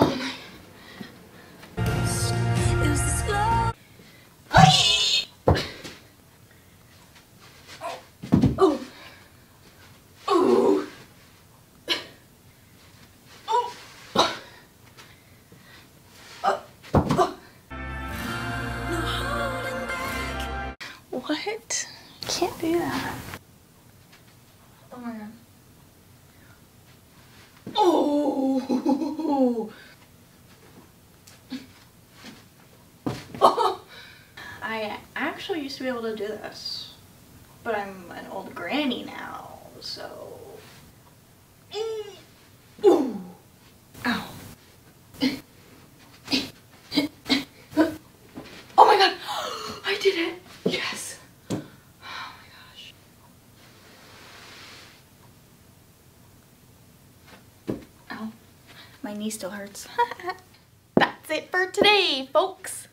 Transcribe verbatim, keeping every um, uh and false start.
Oh my. Oh. Oh. What? Can't do that. Oh my god. Oh. Oh! I actually used to be able to do this, but I'm an old granny now, so. Mm. Ooh. Ow. Oh my god! I did it! Yes! My knee still hurts. That's it for today, folks.